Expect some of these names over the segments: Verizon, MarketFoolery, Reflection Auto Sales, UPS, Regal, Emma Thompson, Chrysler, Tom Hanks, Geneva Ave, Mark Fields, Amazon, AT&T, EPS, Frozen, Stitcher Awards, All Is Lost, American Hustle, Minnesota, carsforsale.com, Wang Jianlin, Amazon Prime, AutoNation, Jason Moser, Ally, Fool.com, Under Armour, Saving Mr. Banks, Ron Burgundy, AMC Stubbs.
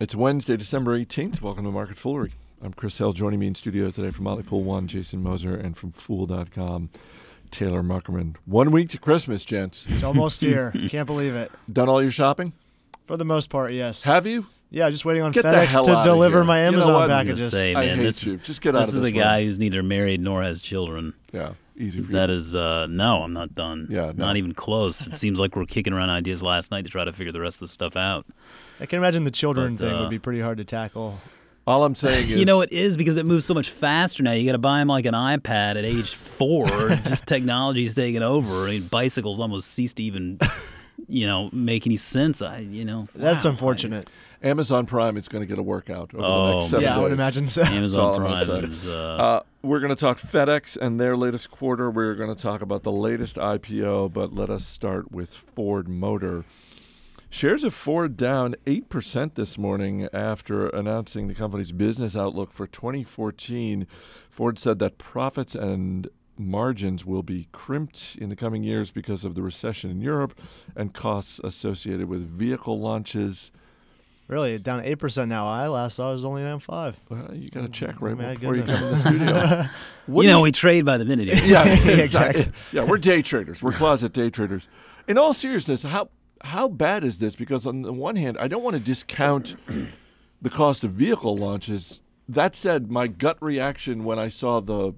It's Wednesday, December 18th. Welcome to Market Foolery. I'm Chris Hill. Joining me in studio today from Motley Fool 1, Jason Moser, and from Fool.com, Taylor Muckerman. 1 week to Christmas, gents. It's almost here. Can't believe it. Done all your shopping? For the most part, yes. Have you? Yeah, just waiting on FedEx to deliver my Amazon packages. Say, man, I hate this you. Just get out of this. This is a guy who's neither married nor has children. Yeah, easy for you. That is, no, I'm not done. Yeah, no. Not even close. It seems like we're kicking around ideas last night to try to figure the rest of the stuff out. I can imagine the children thing would be pretty hard to tackle. All I'm saying is... You know, it is because it moves so much faster now. You got to buy him like an iPad at age 4. Just technology's taking over. I mean, bicycles almost cease to even, you know, make any sense. That's unfortunate. Amazon Prime is going to get a workout over the next 7 days. Yeah, I would imagine so. Amazon Prime is... we're going to talk FedEx and their latest quarter. We're going to talk about the latest IPO, but let us start with Ford Motor. Shares of Ford down 8% this morning after announcing the company's business outlook for 2014. Ford said that profits and margins will be crimped in the coming years because of the recession in Europe and costs associated with vehicle launches. Really, down 8% now. I last saw it was only down 5%. Well, you got to check before you come to the studio. We trade by the minute here. Yeah, exactly. Yeah, we're day traders. We're closet day traders. In all seriousness, how bad is this? Because on the one hand, I don't want to discount the cost of vehicle launches. That said, my gut reaction when I saw the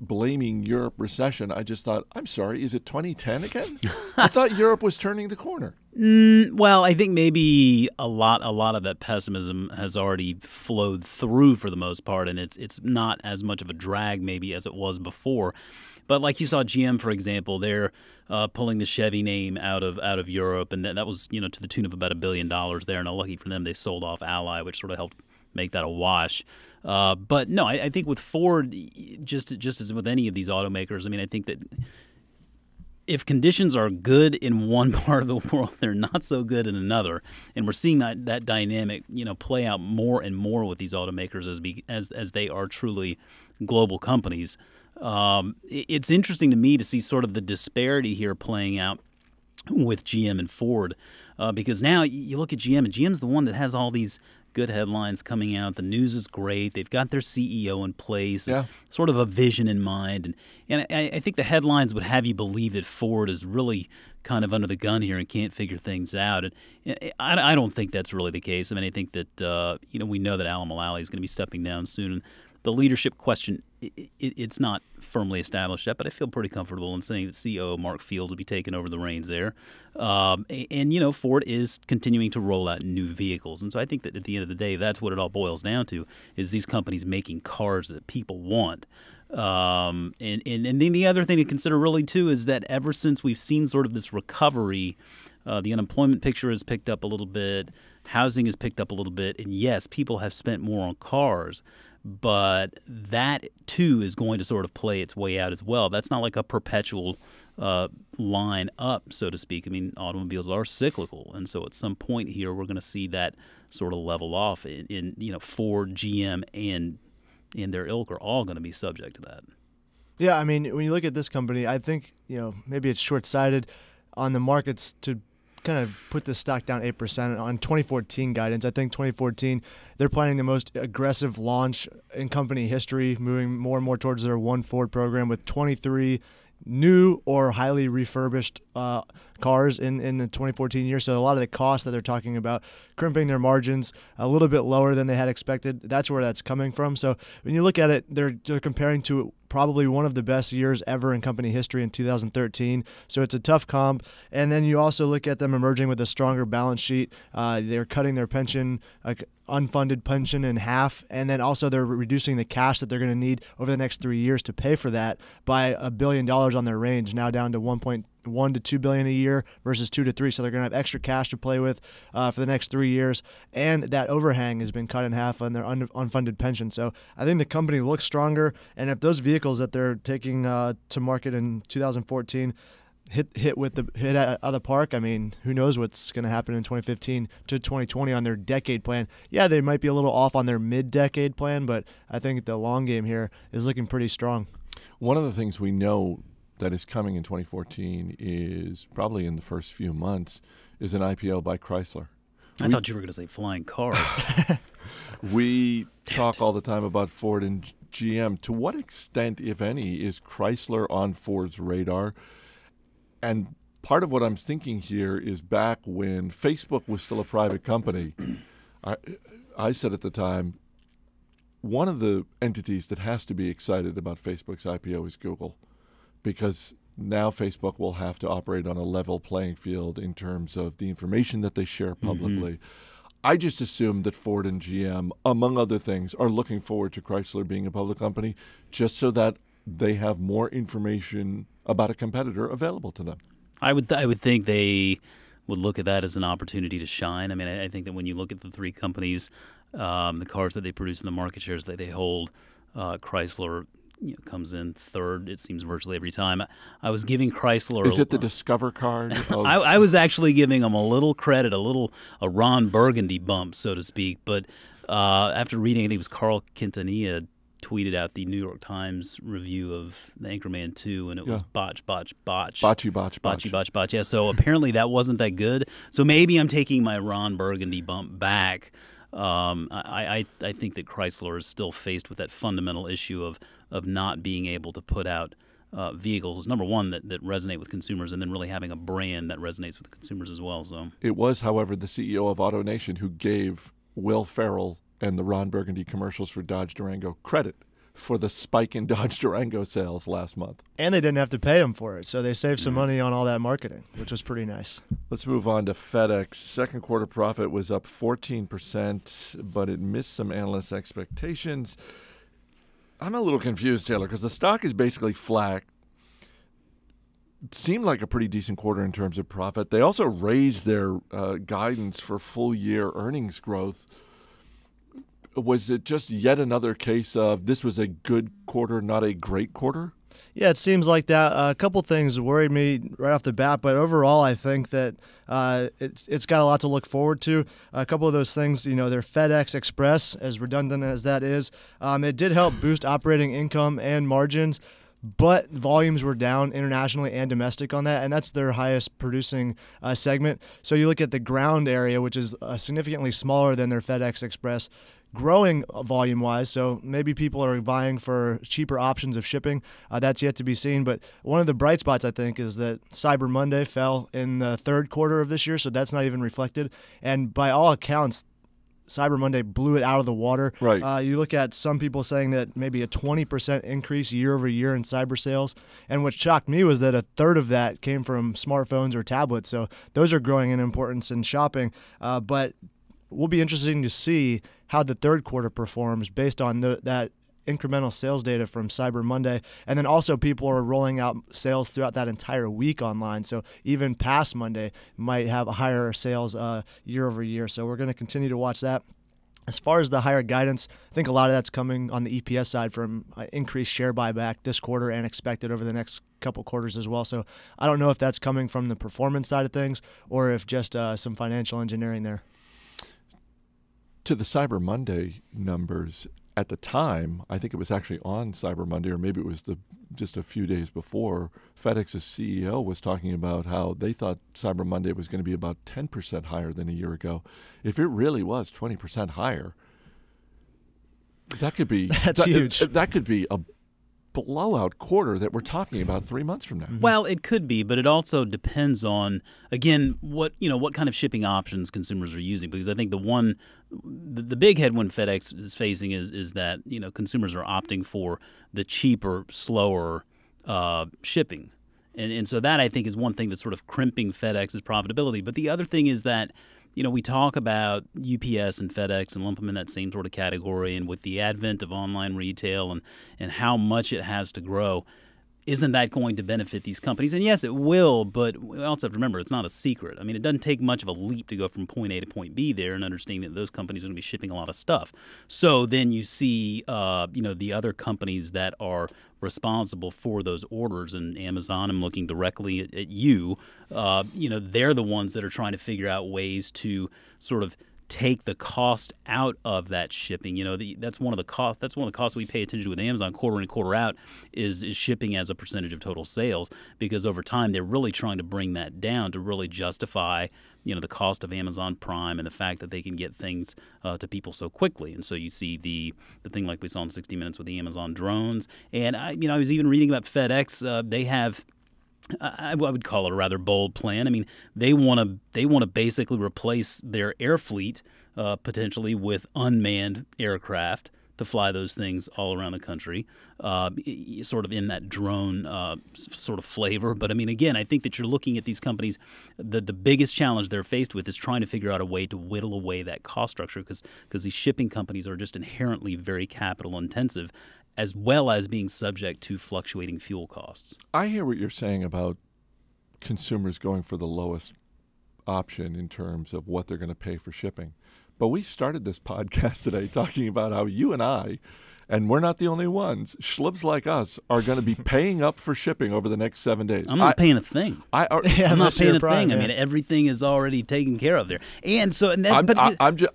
blaming Europe recession, I just thought, I'm sorry, is it 2010 again? I thought Europe was turning the corner. Well, I think maybe a lot of that pessimism has already flowed through for the most part, and it's not as much of a drag maybe as it was before. But like you saw GM, for example, they're pulling the Chevy name out of Europe, and that was, you know, to the tune of about $1 billion there. And lucky for them, they sold off Ally, which sort of helped make that a wash. But no, I think with Ford, just as with any of these automakers, I mean, I think that if conditions are good in one part of the world, they're not so good in another, and we're seeing that dynamic, you know, play out more and more with these automakers as they are truly global companies. It's interesting to me to see sort of the disparity here playing out with GM and Ford, because now you look at GM, and GM's the one that has all these good headlines coming out. The news is great. They've got their CEO in place, yeah, sort of a vision in mind. And I think the headlines would have you believe that Ford is really kind of under the gun here and can't figure things out. And I don't think that's really the case. I mean, I think that, you know, we know that Alan Mulally is going to be stepping down soon. And the leadership question, it's not firmly established yet, but I feel pretty comfortable in saying that CEO Mark Fields will be taking over the reins there. And, you know, Ford is continuing to roll out new vehicles. And so I think that at the end of the day, that's what it all boils down to, is these companies making cars that people want. And then the other thing to consider really, too, is that ever since we've seen sort of this recovery, the unemployment picture has picked up a little bit, housing has picked up a little bit, and yes, people have spent more on cars. But that, too, is going to sort of play its way out as well. That's not like a perpetual line up, so to speak. I mean, automobiles are cyclical, and so at some point here, we're going to see that sort of level off. In you know, Ford, GM, and their ilk are all going to be subject to that. Yeah, I mean, when you look at this company, I think, you know, maybe it's short-sighted on the markets to kind of put the stock down 8% on 2014 guidance. I think 2014, they're planning the most aggressive launch in company history, moving more and more towards their One Ford program with 23 new or highly refurbished cars in the 2014 year. So a lot of the costs that they're talking about, crimping their margins a little bit lower than they had expected, that's where that's coming from. So when you look at it, they're comparing to probably one of the best years ever in company history in 2013. So it's a tough comp. And then you also look at them emerging with a stronger balance sheet. They're cutting their pension, unfunded pension, in half. And then also they're reducing the cash that they're going to need over the next 3 years to pay for that by $1 billion on their range, now down to $1.1 to $2 billion a year versus 2 to 3. So they're going to have extra cash to play with for the next 3 years, and that overhang has been cut in half on their unfunded pension. So I think the company looks stronger, and if those vehicles that they're taking to market in 2014 hit out of the park, I mean, who knows what's going to happen in 2015 to 2020 on their decade plan. Yeah, they might be a little off on their mid-decade plan, but I think the long game here is looking pretty strong. One of the things we know that is coming in 2014 is probably in the first few months is an IPO by Chrysler, I thought you were going to say flying cars. We talk all the time about Ford and GM. To what extent, if any, is Chrysler on Ford's radar? And part of what I'm thinking here is back when Facebook was still a private company, I said at the time, one of the entities that has to be excited about Facebook's IPO is Google, because now Facebook will have to operate on a level playing field in terms of the information that they share publicly. I just assume that Ford and GM, among other things, are looking forward to Chrysler being a public company just so that they have more information about a competitor available to them. I would think they would look at that as an opportunity to shine. I mean, I think that when you look at the three companies, the cars that they produce and the market shares that they hold, Chrysler comes in third, it seems, virtually every time. I was giving Chrysler... Is it the Discover card? I was actually giving them a little credit, a Ron Burgundy bump, so to speak. But after reading, I think it was Carl Quintanilla tweeted out the New York Times review of the Anchorman 2, and it was botch, botch, botch. Botchy, botch, botch. Botchy, botch, botch. Yeah, so apparently that wasn't that good. So maybe I'm taking my Ron Burgundy bump back. I think that Chrysler is still faced with that fundamental issue of not being able to put out vehicles, number one, that resonate with consumers, and then really having a brand that resonates with consumers as well. So it was, however, the CEO of AutoNation who gave Will Ferrell and the Ron Burgundy commercials for Dodge Durango credit for the spike in Dodge Durango sales last month. And they didn't have to pay him for it, so they saved some money on all that marketing, which was pretty nice. Let's move on to FedEx. Second quarter profit was up 14%, but it missed some analysts' expectations. I'm a little confused, Taylor, because the stock is basically flat. It seemed like a pretty decent quarter in terms of profit. They also raised their guidance for full-year earnings growth. Was it just yet another case of this was a good quarter, not a great quarter? Yeah, it seems like that. A couple things worried me right off the bat, but overall I think that it's got a lot to look forward to. A couple of those things, you know, their FedEx Express, as redundant as that is, it did help boost operating income and margins, but volumes were down internationally and domestic on that, and that's their highest producing segment. So you look at the ground area, which is significantly smaller than their FedEx Express, growing volume-wise, so maybe people are vying for cheaper options of shipping. That's yet to be seen, but one of the bright spots, I think, is that Cyber Monday fell in the third quarter of this year, so that's not even reflected. And by all accounts, Cyber Monday blew it out of the water. Right. You look at some people saying that maybe a 20% increase year over year in cyber sales, and what shocked me was that a third of that came from smartphones or tablets, so those are growing in importance in shopping, but will be interesting to see how the third quarter performs based on that incremental sales data from Cyber Monday. And then also people are rolling out sales throughout that entire week online. So even past Monday might have higher sales year over year. So we're going to continue to watch that. As far as the higher guidance, I think a lot of that's coming on the EPS side from increased share buyback this quarter and expected over the next couple quarters as well. So I don't know if that's coming from the performance side of things or if just some financial engineering there. To the Cyber Monday numbers at the time, I think it was actually on Cyber Monday, or maybe it was just a few days before, FedEx's CEO was talking about how they thought Cyber Monday was going to be about 10% higher than a year ago. If it really was 20% higher, that could be huge. That could be a blowout quarter that we're talking about 3 months from now. Well, it could be, but it also depends on, again, what kind of shipping options consumers are using, because I think the big headwind FedEx is facing is that, you know, consumers are opting for the cheaper, slower shipping. And so that, I think, is one thing that's sort of crimping FedEx's profitability. But the other thing is that, you know, we talk about UPS and FedEx and lump them in that same sort of category, and with the advent of online retail and how much it has to grow, isn't that going to benefit these companies? And yes, it will, but we also have to remember it's not a secret. I mean, it doesn't take much of a leap to go from point A to point B there, and understanding that those companies are going to be shipping a lot of stuff. So then you see, you know, the other companies that are responsible for those orders, and Amazon, I'm looking directly at you, you know, they're the ones that are trying to figure out ways to sort of take the cost out of that shipping. You know, that's one of the costs. That's one of the costs we pay attention to with Amazon quarter in, quarter out is shipping as a percentage of total sales, because over time they're really trying to bring that down to really justify you know, the cost of Amazon Prime and the fact that they can get things to people so quickly. And so you see the thing like we saw in 60 Minutes with the Amazon drones. And I was even reading about FedEx. They have, I would call it a rather bold plan. I mean, they want to basically replace their air fleet potentially with unmanned aircraft to fly those things all around the country, sort of in that drone sort of flavor. But I mean, again, I think that you're looking at these companies, the biggest challenge they're faced with is trying to figure out a way to whittle away that cost structure, because these shipping companies are just inherently very capital intensive, as well as being subject to fluctuating fuel costs. I hear what you're saying about consumers going for the lowest option in terms of what they're going to pay for shipping. But we started this podcast today talking about how you and I, and we're not the only ones, schlubs like us are going to be paying up for shipping over the next 7 days. I'm not paying a thing. I'm not paying a thing. Yeah. I mean, everything is already taken care of there. And so, and that,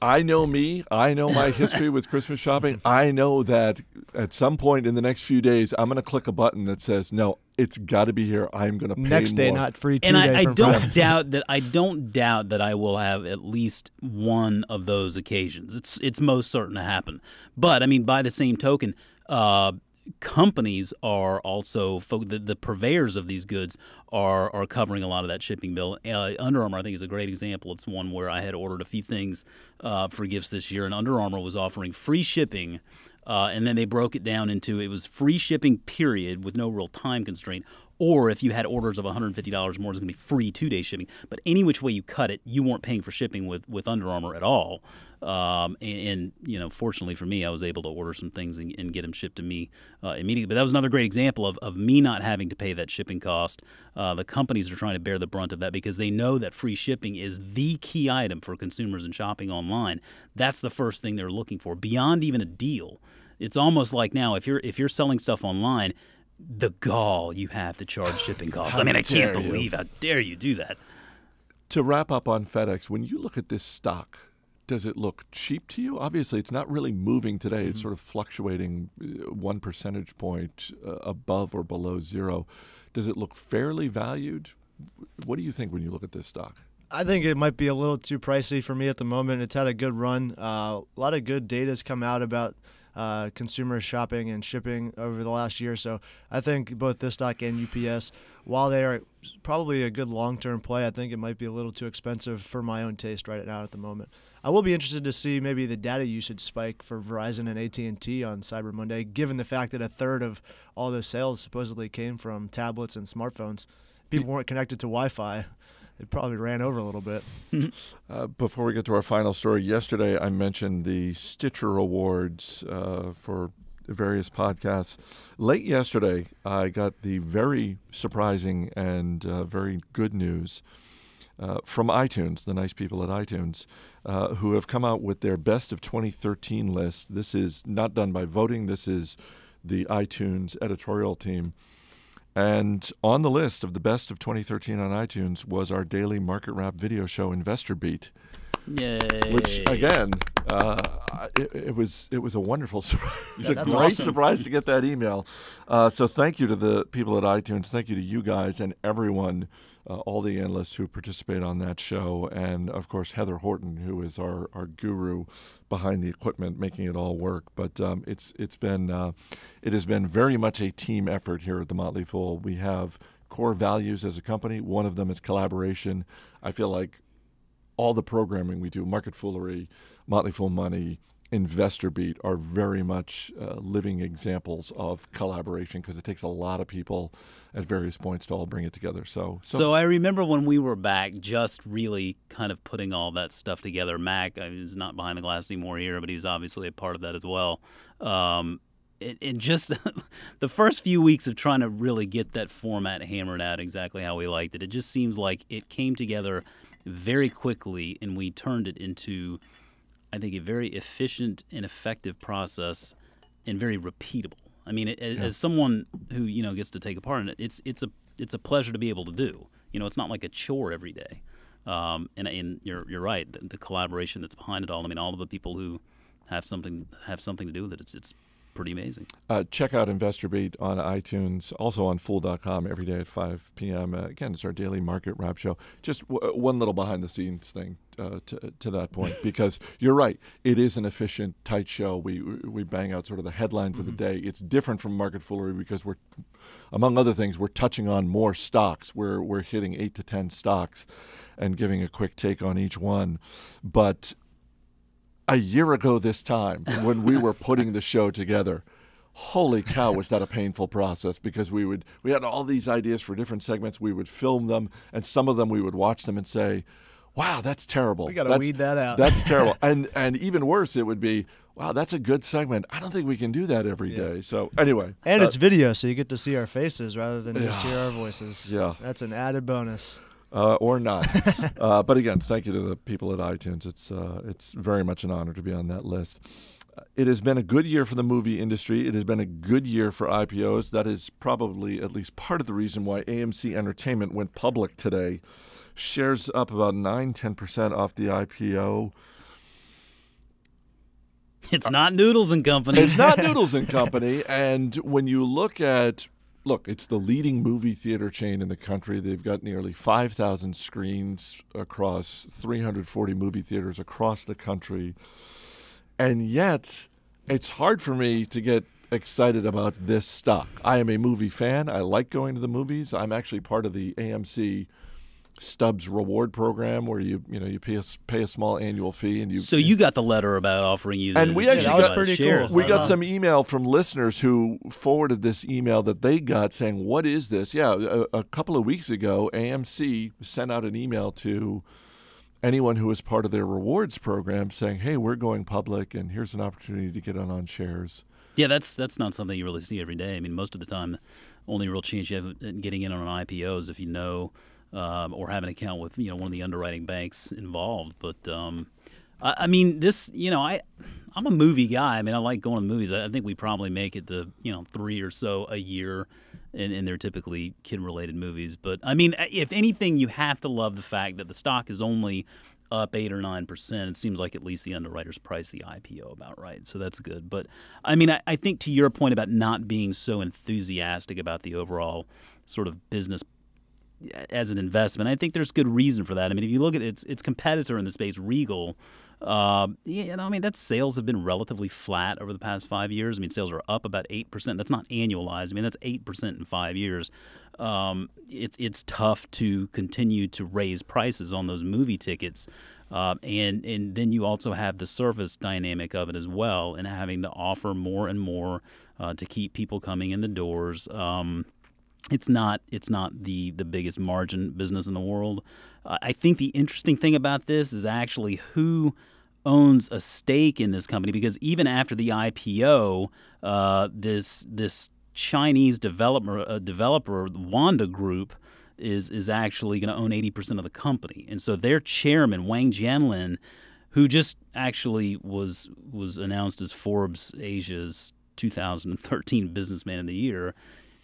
I know me. I know my history with Christmas shopping. I know that at some point in the next few days, I'm going to click a button that says, no, it's got to be here. I'm going to pay next day, more. Not free. And I don't doubt that. I don't doubt that I will have at least one of those occasions. It's most certain to happen. But I mean, by the same token, companies are also the purveyors of these goods are covering a lot of that shipping bill. Under Armour, I think, is a great example. It's one where I had ordered a few things for gifts this year, and Under Armour was offering free shipping. And then they broke it down into it was free shipping period with no real time constraint, or if you had orders of $150 more, it's going to be free two-day shipping. But any which way you cut it, you weren't paying for shipping with Under Armour at all. And you know, fortunately for me, I was able to order some things and get them shipped to me immediately. But that was another great example of me not having to pay that shipping cost. The companies are trying to bear the brunt of that because they know that free shipping is the key item for consumers in shopping online. That's the first thing they're looking for, beyond even a deal. It's almost like now, if you're selling stuff online, the gall you have to charge shipping costs. I mean, I can't believe how dare you do that. To wrap up on FedEx, when you look at this stock, does it look cheap to you? Obviously, it's not really moving today. Mm-hmm. It's sort of fluctuating 1 percentage point above or below zero. Does it look fairly valued? What do you think when you look at this stock? I think it might be a little too pricey for me at the moment. It's had a good run. A lot of good data has come out about consumer shopping and shipping over the last year. So I think both this stock and UPS, while they are probably a good long-term play, I think it might be a little too expensive for my own taste right now at the moment. I will be interested to see maybe the data usage spike for Verizon and AT&T on Cyber Monday, given the fact that 1/3 of all those sales supposedly came from tablets and smartphones. People weren't connected to Wi-Fi. It probably ran over a little bit. Before we get to our final story, yesterday I mentioned the Stitcher Awards for various podcasts. Late yesterday, I got the very surprising and very good news from iTunes, the nice people at iTunes, who have come out with their best of 2013 list. This is not done by voting. This is the iTunes editorial team. And on the list of the best of 2013 on iTunes was our daily market wrap video show, Investor Beat. Yay. Which, again, it was a wonderful surprise. Yeah, it was a great surprise to get that email. So thank you to the people at iTunes. Thank you to you guys and everyone, all the analysts who participate on that show. And, of course, Heather Horton, who is our guru behind the equipment, making it all work. But it has been very much a team effort here at The Motley Fool. We have core values as a company. One of them is collaboration. I feel like all the programming we do, Market Foolery, Motley Fool Money, Investor Beat, are very much living examples of collaboration, because it takes a lot of people at various points to all bring it together. So I remember when we were back just really kind of putting all that stuff together. Mac, who's not behind the glass anymore here, but he's obviously a part of that as well. And just the first few weeks of trying to really get that format hammered out exactly how we liked it, it just seems like it came together very quickly, and we turned it into, I think, a very efficient and effective process, and very repeatable. I mean, as someone who gets to take a part in it, it's a pleasure to be able to do. You know, it's not like a chore every day. And you're right, the collaboration that's behind it all. I mean, all of the people who have something to do with it. It's pretty amazing. Check out Investor Beat on iTunes, also on Fool.com every day at 5 p.m. Again, it's our daily market wrap show. Just one little behind-the-scenes thing to that point, because you're right. It is an efficient, tight show. We bang out sort of the headlines of the day. It's different from Market Foolery because we're, among other things, we're touching on more stocks. We're hitting 8 to 10 stocks and giving a quick take on each one. But a year ago this time, when we were putting the show together, holy cow, was that a painful process, because we had all these ideas for different segments. We would film them, and some of them we would watch them and say, wow, that's terrible. We got to weed that out. That's terrible. And even worse, it would be, wow, that's a good segment. I don't think we can do that every day. So anyway. And it's video, so you get to see our faces rather than just hear our voices. Yeah. That's an added bonus. Or not. But again, thank you to the people at iTunes. It's very much an honor to be on that list. It has been a good year for the movie industry. It has been a good year for IPOs. That is probably at least part of the reason why AMC Entertainment went public today. Shares up about 9-10% off the IPO. It's not Noodles and Company. It's not Noodles and Company. And when you look at, look, it's the leading movie theater chain in the country. They've got nearly 5,000 screens across 340 movie theaters across the country. And yet, it's hard for me to get excited about this stock. I am a movie fan. I like going to the movies. I'm actually part of the AMC Stubbs Reward Program, where you pay a small annual fee, and you. So you got the letter about offering you. And we actually got pretty cool. We got some email from listeners who forwarded this email that they got saying, "What is this?" Yeah, a couple of weeks ago, AMC sent out an email to anyone who was part of their rewards program saying, "Hey, we're going public, and here's an opportunity to get in on shares." Yeah, that's not something you really see every day. I mean, most of the time, only real chance you have in getting in on an IPO is if you know. Or have an account with one of the underwriting banks involved. But I mean, this I'm a movie guy. I mean, I like going to movies. I think we probably make it to 3 or so a year, and they're typically kid related movies. But I mean, if anything, you have to love the fact that the stock is only up 8 or 9%. It seems like at least the underwriters priced the IPO about right, so that's good. But I mean, I think to your point about not being so enthusiastic about the overall sort of business as an investment, I think there's good reason for that. I mean, if you look at its competitor in the space, Regal, I mean, that sales have been relatively flat over the past 5 years. I mean, sales are up about 8%. That's not annualized. I mean, that's 8% in 5 years. It's tough to continue to raise prices on those movie tickets. And then you also have the service dynamic of it as well, and having to offer more and more to keep people coming in the doors. It's not the biggest margin business in the world. I think the interesting thing about this is actually who owns a stake in this company, because even after the IPO, this Chinese developer, the Wanda Group, is actually going to own 80% of the company, and so their chairman Wang Jianlin, who just actually was announced as Forbes Asia's 2013 Businessman of the Year.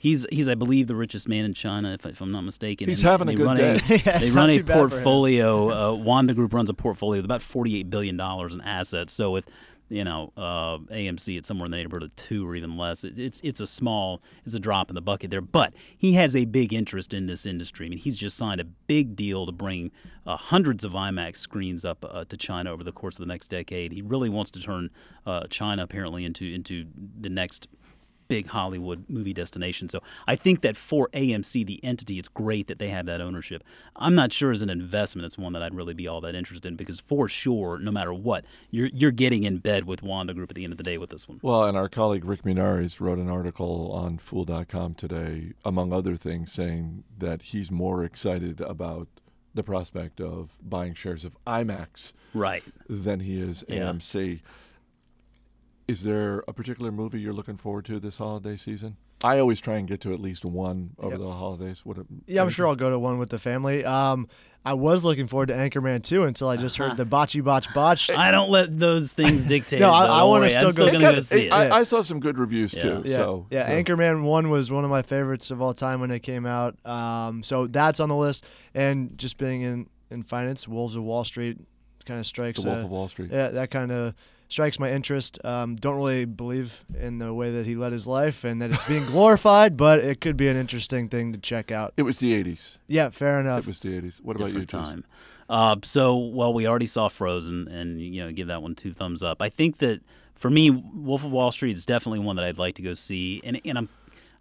He's I believe, the richest man in China, if I'm not mistaken. He's having a good day. They run a portfolio. Wanda Group runs a portfolio with about $48 billion in assets. So with AMC, it's somewhere in the neighborhood of 2 or even less. It's a drop in the bucket there. But he has a big interest in this industry. I mean, he's just signed a big deal to bring hundreds of IMAX screens up to China over the course of the next decade. He really wants to turn China apparently into the next big Hollywood movie destination. So I think that for AMC, the entity, it's great that they have that ownership. I'm not sure as an investment it's one that I'd really be all that interested in, because for sure, no matter what, you're getting in bed with Wanda Group at the end of the day with this one. Well, and our colleague Rick Minaris wrote an article on Fool.com today, among other things, saying that he's more excited about the prospect of buying shares of IMAX than he is AMC. Is there a particular movie you're looking forward to this holiday season? I always try and get to at least one over the holidays. I'm sure I'll go to one with the family. I was looking forward to Anchorman 2 until I just heard the botchy botch botch. I don't let those things dictate. No, I want to still go see it. I saw some good reviews too. Yeah. So Anchorman 1 was one of my favorites of all time when it came out. So that's on the list. And just being in finance, Wolves of Wall Street kind of strikes. The Wolf of Wall Street. Yeah, that kind of strikes my interest. Don't really believe in the way that he led his life and that it's being glorified, but it could be an interesting thing to check out. It was the 80s. Yeah, fair enough. It was the 80s. What about you, Jason? So, well, we already saw Frozen, and you know, give that one 2 thumbs up. I think that for me, Wolf of Wall Street is definitely one that I'd like to go see, and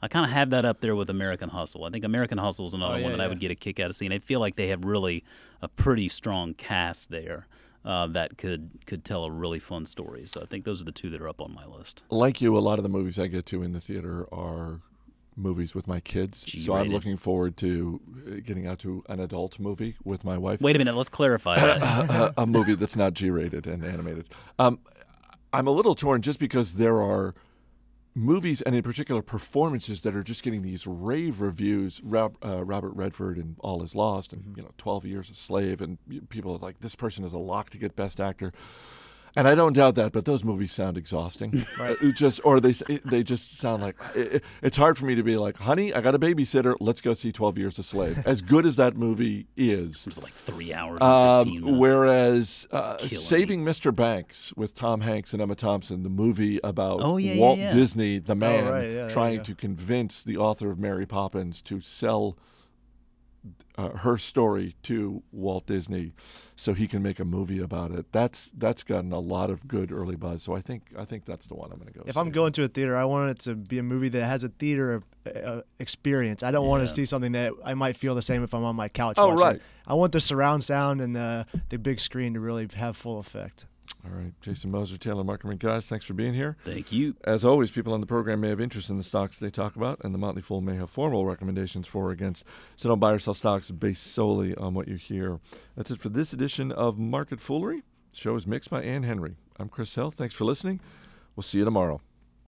I kind of have that up there with American Hustle. I think American Hustle is another one that I would get a kick out of seeing. I feel like they have really a pretty strong cast there that could tell a really fun story. So I think those are the two that are up on my list. Like you, a lot of the movies I get to in the theater are movies with my kids. So I'm looking forward to getting out to an adult movie with my wife. Wait a minute, let's clarify that. A movie that's not G-rated and animated. I'm a little torn just because there are movies and in particular performances that are just getting these rave reviews. Robert Redford in All Is Lost and 12 Years a Slave, and people are like, this person is a lock to get Best Actor. And I don't doubt that, but those movies sound exhausting. Right. They just sound like it's hard for me to be like, honey, I got a babysitter. Let's go see 12 Years a Slave. As good as that movie is, it was like 3 hours. And 15 minutes. Whereas Saving Mr. Banks with Tom Hanks and Emma Thompson, the movie about Walt Disney, the man, trying to convince the author of Mary Poppins to sell her story to Walt Disney so he can make a movie about it. That's gotten a lot of good early buzz. So I think that's the one I'm going to go see. If I'm going to a theater, I want it to be a movie that has a theater experience. I don't want to see something that I might feel the same if I'm on my couch watching. Right. I want the surround sound and the big screen to really have full effect. All right. Jason Moser, Taylor Muckerman, guys, thanks for being here. Thank you. As always, people on the program may have interest in the stocks they talk about, and the Motley Fool may have formal recommendations for or against. So don't buy or sell stocks based solely on what you hear. That's it for this edition of Market Foolery. The show is mixed by Ann Henry. I'm Chris Hill. Thanks for listening. We'll see you tomorrow.